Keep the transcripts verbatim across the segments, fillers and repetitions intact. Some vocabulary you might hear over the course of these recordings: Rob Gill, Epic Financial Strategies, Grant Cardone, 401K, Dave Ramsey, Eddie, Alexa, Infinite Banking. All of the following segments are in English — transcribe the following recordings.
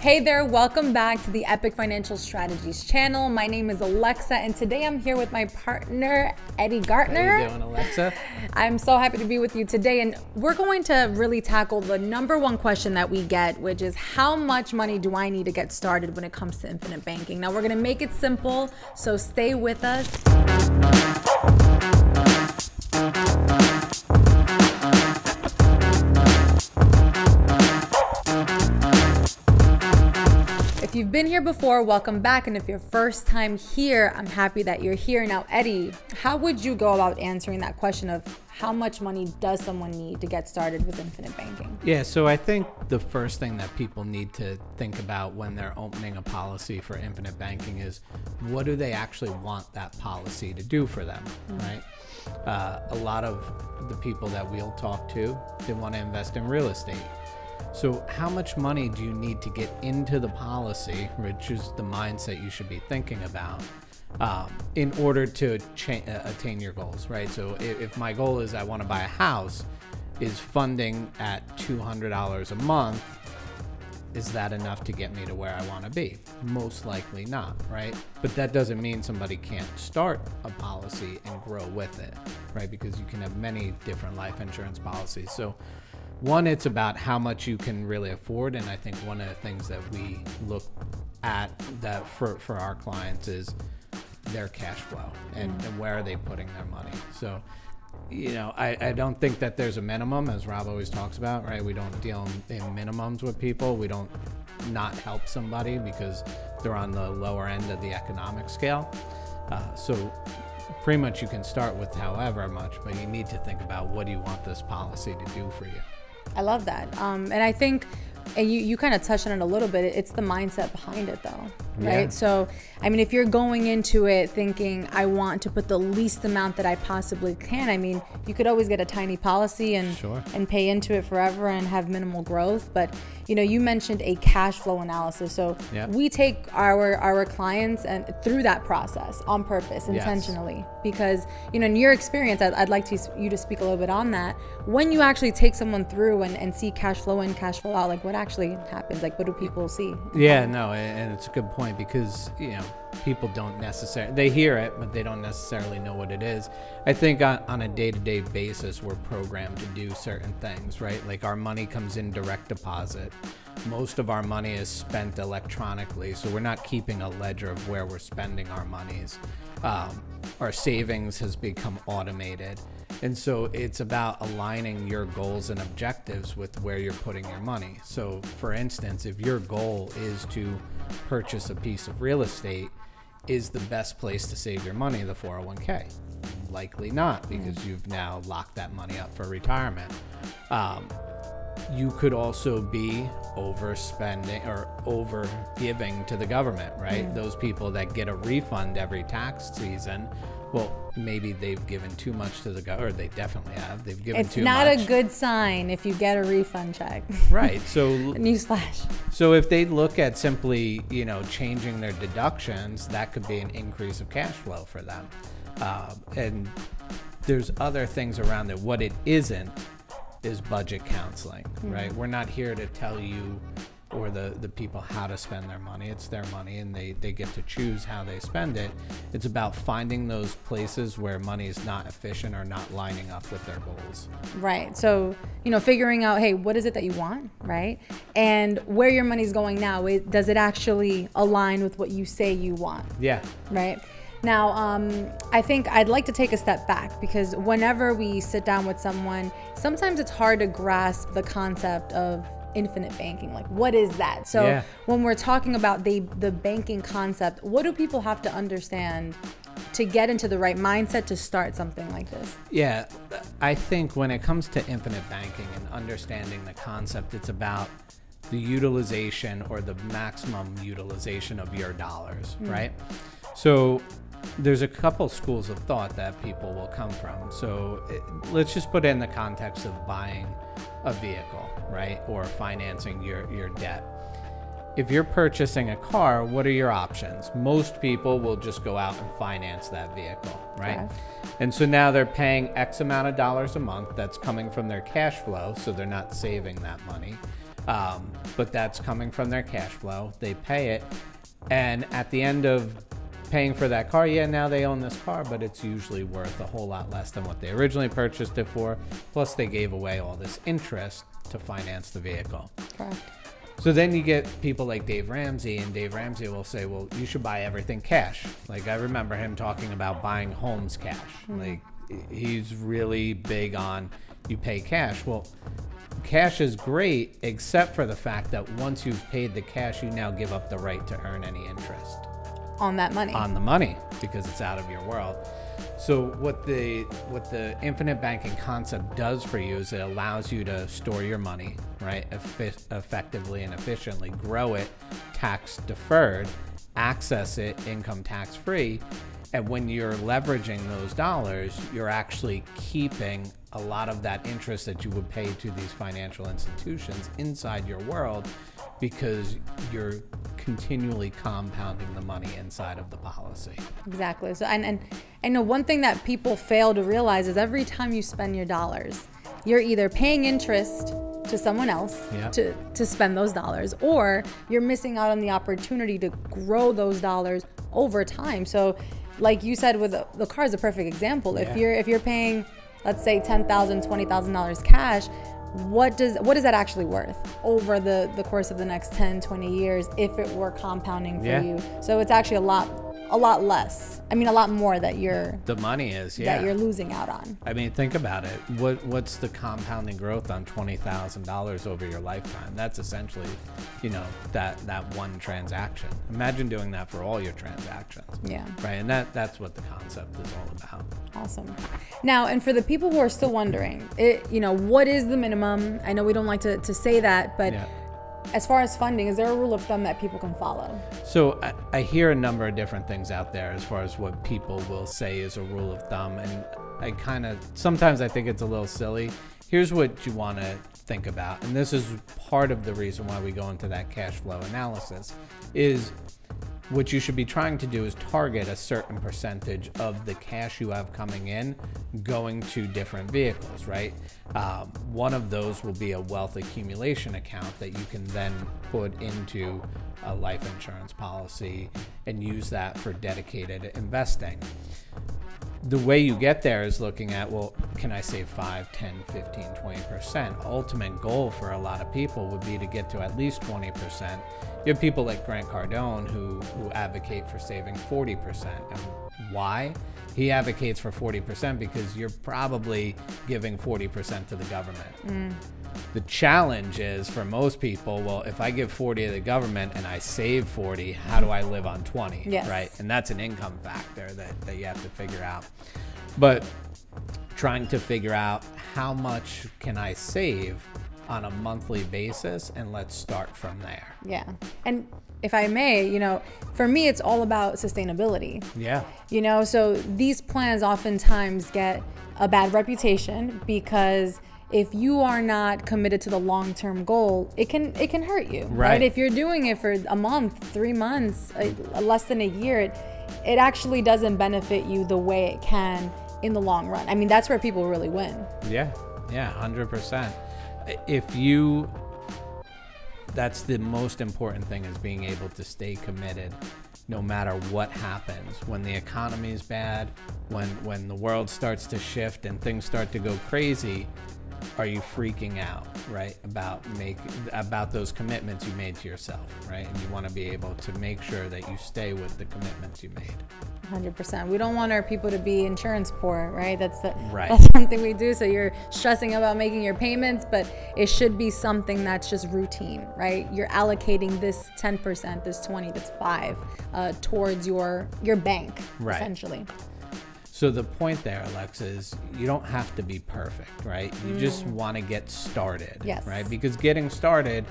Hey there, welcome back to the Epic Financial Strategies channel. My name is Alexa, and today I'm here with my partner, Eddie Gartner. How you doing, Alexa? I'm so happy to be with you today, and we're going to really tackle the number one question that we get, which is how much money do I need to get started when it comes to infinite banking? Now, we're gonna make it simple, so stay with us. If you've been here before, welcome back. And if you're first time here, I'm happy that you're here. Now, Eddie, how would you go about answering that question of how much money does someone need to get started with infinite banking? Yeah, so I think the first thing that people need to think about when they're opening a policy for infinite banking is what do they actually want that policy to do for them, mm-hmm. right? Uh, a lot of the people that we'll talk to, they want to invest in real estate. So how much money do you need to get into the policy, which is the mindset you should be thinking about, um, in order to attain your goals, right? So if, if my goal is I want to buy a house, is funding at two hundred dollars a month, is that enough to get me to where I want to be? Most likely not, right? But that doesn't mean somebody can't start a policy and grow with it, right? Because you can have many different life insurance policies. So one, it's about how much you can really afford, and I think one of the things that we look at that for, for our clients is their cash flow and, and where are they putting their money. So, you know, I, I don't think that there's a minimum, as Rob always talks about, right? We don't deal in, in minimums with people. We don't not help somebody because they're on the lower end of the economic scale. Uh, so. Pretty much you can start with however much, but you need to think about what do you want this policy to do for you. I love that. Um, and I think and you, you kind of touched on it a little bit. It's the mindset behind it though, right? Yeah. So, I mean, if you're going into it thinking, I want to put the least amount that I possibly can, I mean, you could always get a tiny policy and, sure. and pay into it forever and have minimal growth. But, you know, you mentioned a cash flow analysis. So yeah. we take our, our clients and through that process on purpose, intentionally, yes. because, you know, in your experience, I'd, I'd like to, you to speak a little bit on that. When you actually take someone through and, and see cash flow in, cash flow out, like what actually happens? Like, what do people see? Yeah, no, and it's a good point because, you know, people don't necessarily, they hear it, but they don't necessarily know what it is. I think on, on a day-to-day basis, we're programmed to do certain things, right? Like our money comes in direct deposit. Most of our money is spent electronically, so we're not keeping a ledger of where we're spending our monies. Um, our savings has become automated. And so it's about aligning your goals and objectives with where you're putting your money. So for instance, if your goal is to purchase a piece of real estate, is the best place to save your money the four oh one K? Likely not, because you've now locked that money up for retirement. Um, you could also be overspending or over giving to the government, right? Mm. Those people that get a refund every tax season, well, maybe they've given too much to the government, or they definitely have. They've given it's too much. It's not a good sign if you get a refund check. Right, so. Newsflash. So if they look at simply, you know, changing their deductions, that could be an increase of cash flow for them. Uh, and there's other things around it. What it isn't is budget counseling, right? Mm-hmm. We're not here to tell you or the, the people how to spend their money. It's their money and they, they get to choose how they spend it. It's about finding those places where money is not efficient or not lining up with their goals. Right, so, you know, figuring out, hey, what is it that you want, right? And where your money's going now, it, does it actually align with what you say you want? Yeah. Right? Now, um, I think I'd like to take a step back because whenever we sit down with someone, sometimes it's hard to grasp the concept of infinite banking. Like, what is that? So yeah. when we're talking about the, the banking concept, what do people have to understand to get into the right mindset to start something like this? Yeah, I think when it comes to infinite banking and understanding the concept, it's about the utilization or the maximum utilization of your dollars, mm. right? So there's a couple schools of thought that people will come from. So it, let's just put it in the context of buying a vehicle, right? Or financing your, your debt. If you're purchasing a car, what are your options? Most people will just go out and finance that vehicle, right? Okay. And so now they're paying X amount of dollars a month that's coming from their cash flow, so they're not saving that money. um, but that's coming from their cash flow. They pay it, and at the end of paying for that car, yeah, now they own this car, but it's usually worth a whole lot less than what they originally purchased it for. Plus they gave away all this interest to finance the vehicle. Correct. So then you get people like Dave Ramsey, and Dave Ramsey will say, well, you should buy everything cash. Like I remember him talking about buying homes cash. Mm-hmm. Like he's really big on you pay cash. Well, cash is great, except for the fact that once you've paid the cash, you now give up the right to earn any interest. On that money. On the money, because it's out of your world. So what the what the infinite banking concept does for you is it allows you to store your money, right, Eff- effectively and efficiently, grow it, tax deferred, access it income tax free. And when you're leveraging those dollars, you're actually keeping a lot of that interest that you would pay to these financial institutions inside your world, because you're continually compounding the money inside of the policy. Exactly. So, and, and I know one thing that people fail to realize is every time you spend your dollars, you're either paying interest to someone else, yeah, to, to spend those dollars, or you're missing out on the opportunity to grow those dollars over time. So like you said, with the, the car is a perfect example. Yeah. If you're if you're paying, let's say ten thousand dollars, twenty thousand dollars cash, what does what is that actually worth over the the course of the next ten, twenty years if it were compounding for yeah. you? So it's actually a lot a lot less. I mean, a lot more that you're the money is yeah. that you're losing out on. I mean, think about it. What what's the compounding growth on twenty thousand dollars over your lifetime? That's essentially, you know, that that one transaction. Imagine doing that for all your transactions. Yeah. Right. And that that's what the concept is all about. Awesome. Now, and for the people who are still wondering, it you know, what is the minimum? I know we don't like to to say that, but yeah. as far as funding, is there a rule of thumb that people can follow? So I, I hear a number of different things out there as far as what people will say is a rule of thumb. And I kind of, sometimes I think it's a little silly. Here's what you want to think about. And this is part of the reason why we go into that cash flow analysis, is what you should be trying to do is target a certain percentage of the cash you have coming in going to different vehicles, right? Um, one of those will be a wealth accumulation account that you can then put into a life insurance policy and use that for dedicated investing. The way you get there is looking at, well, can I save five, ten, fifteen, twenty percent? Ultimate goal for a lot of people would be to get to at least twenty percent. You have people like Grant Cardone who, who advocate for saving forty percent. And why? He advocates for forty percent because you're probably giving forty percent to the government. Mm. The challenge is for most people, well, if I give forty to the government and I save forty, how do I live on twenty, yes. right? And that's an income factor that, that you have to figure out. But trying to figure out how much can I save on a monthly basis, and let's start from there. Yeah, and if I may, you know, for me, it's all about sustainability. Yeah. You know, so these plans oftentimes get a bad reputation because if you are not committed to the long-term goal, it can it can hurt you. Right. right? If you're doing it for a month, three months, a, a less than a year, it, it actually doesn't benefit you the way it can in the long run. I mean, that's where people really win. Yeah, yeah, one hundred percent. If you, that's the most important thing, is being able to stay committed no matter what happens. When the economy is bad, when, when the world starts to shift and things start to go crazy, are you freaking out, right, about make about those commitments you made to yourself, right? And you want to be able to make sure that you stay with the commitments you made. one hundred percent. We don't want our people to be insurance poor, right? That's the, right. That's something we do. So you're stressing about making your payments, but it should be something that's just routine, right? You're allocating this ten percent, this twenty, this five, uh, towards your your bank, right. essentially. So the point there, Alexa, is you don't have to be perfect, right? You mm. just want to get started, yes. right? Because getting started,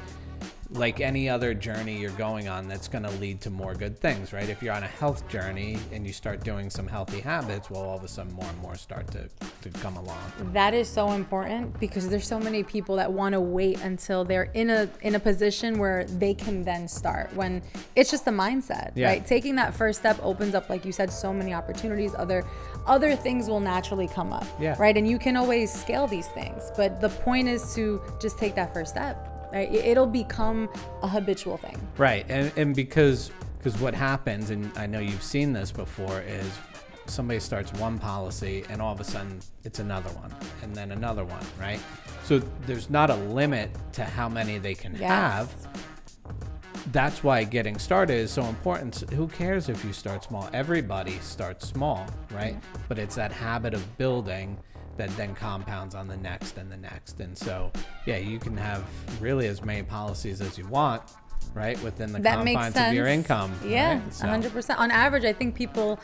like any other journey you're going on, that's going to lead to more good things, right? If you're on a health journey and you start doing some healthy habits, well, all of a sudden more and more start to, to come along. That is so important, because there's so many people that want to wait until they're in a in a position where they can then start, when it's just the mindset, yeah. right? Taking that first step opens up, like you said, so many opportunities. Other other things will naturally come up, yeah. right? And you can always scale these things, but the point is to just take that first step. right? It'll become a habitual thing. Right, and, and because because what happens, and I know you've seen this before, is somebody starts one policy and all of a sudden it's another one and then another one, right? So there's not a limit to how many they can yes. have. That's why getting started is so important. Who cares if you start small? Everybody starts small, right? Mm-hmm. But it's that habit of building that then compounds on the next and the next. And so, yeah, you can have really as many policies as you want, right? Within the that confines of your income. Yeah, right? So. one hundred percent. On average, I think people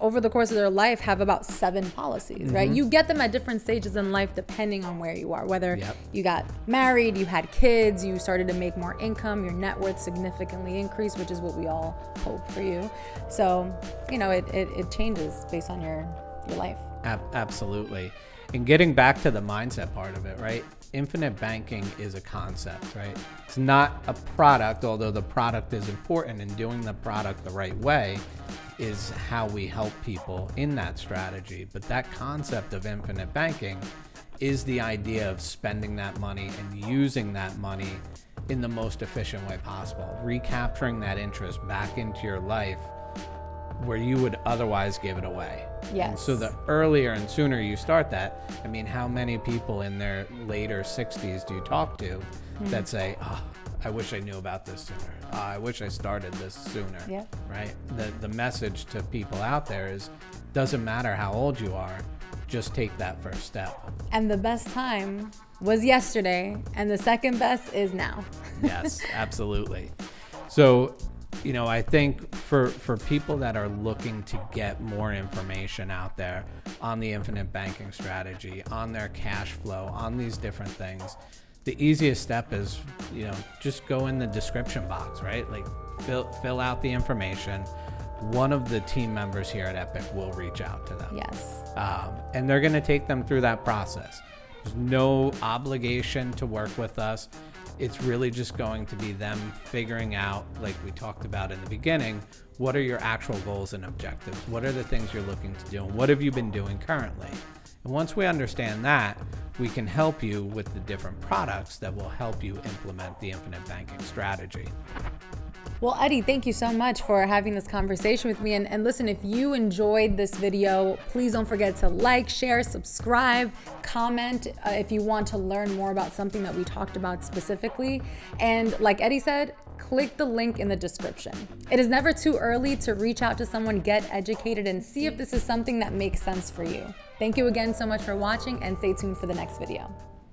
over the course of their life have about seven policies, mm-hmm. right? You get them at different stages in life depending on where you are, whether yep. you got married, you had kids, you started to make more income, your net worth significantly increased, which is what we all hope for you. So, you know, it, it, it changes based on your, your life. Ab- absolutely. And getting back to the mindset part of it, right? Infinite banking is a concept, right? It's not a product, although the product is important, and doing the product the right way is how we help people in that strategy. But that concept of infinite banking is the idea of spending that money and using that money in the most efficient way possible, recapturing that interest back into your life where you would otherwise give it away. Yes. And so the earlier and sooner you start that, I mean, how many people in their later sixties do you talk to mm-hmm. that say, oh, I wish I knew about this sooner. Uh, I wish I started this sooner, yeah. right? The, the message to people out there is, doesn't matter how old you are, just take that first step. And the best time was yesterday, and the second best is now. Yes, absolutely. So, you know, I think for, for people that are looking to get more information out there on the infinite banking strategy, on their cash flow, on these different things, the easiest step is, you know, just go in the description box, right? Like fill, fill out the information. One of the team members here at Epic will reach out to them. Yes. Um, and they're going to take them through that process. There's no obligation to work with us. It's really just going to be them figuring out, like we talked about in the beginning, what are your actual goals and objectives? What are the things you're looking to do? And what have you been doing currently? And once we understand that, we can help you with the different products that will help you implement the infinite banking strategy. Well, Eddie, thank you so much for having this conversation with me. And, and listen, if you enjoyed this video, please don't forget to like, share, subscribe, comment uh, if you want to learn more about something that we talked about specifically. And like Eddie said, click the link in the description. It is never too early to reach out to someone, get educated, and see if this is something that makes sense for you. Thank you again so much for watching, and stay tuned for the next video.